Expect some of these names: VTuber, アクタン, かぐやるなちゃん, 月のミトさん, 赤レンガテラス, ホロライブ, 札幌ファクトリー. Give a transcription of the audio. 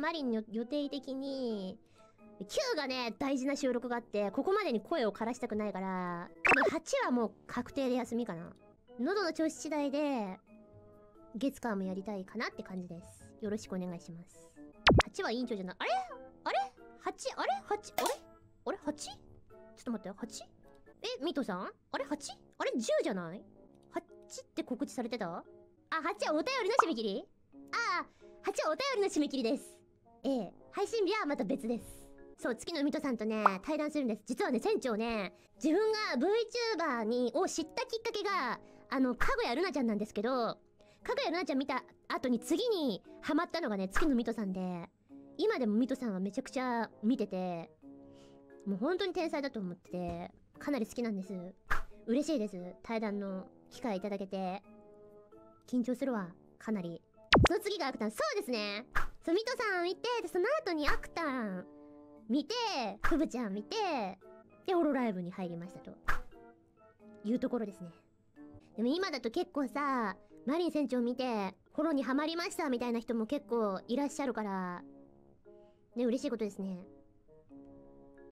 マリンの予定的に、9がね、大事な収録があって、ここまでに声を枯らしたくないから、多分8はもう確定で休みかな。喉の調子次第で、月間もやりたいかなって感じです。よろしくお願いします。8は委員長じゃない。あれあれ ?8? あれ ?8? あれあれ ?8? ちょっと待って、8? え、ミトさんあれ 8? あれ ?10 じゃない ?8 って告知されてた？あ、8はお便りの締め切り？ああ、8はお便りの締め切りです。配信日はまた別です。そう、月のミトさんとね、対談するんです。実はね、船長ね、自分が VTuber を知ったきっかけが、かぐやるなちゃんなんですけど、かぐやるなちゃん見た後に次にハマったのがね、月のミトさんで、今でもミトさんはめちゃくちゃ見てて、もう本当に天才だと思ってて、かなり好きなんです。嬉しいです。対談の機会いただけて。緊張するわ、かなり。その次がアクタン。そうですね。そう、ミトさん見て、その後にアクタン。見て、ふぶちゃん見て、で、ホロライブに入りましたと。いうところですね。でも今だと結構さ、マリン船長見て、ホロにハマりましたみたいな人も結構いらっしゃるから、ね、嬉しいことですね。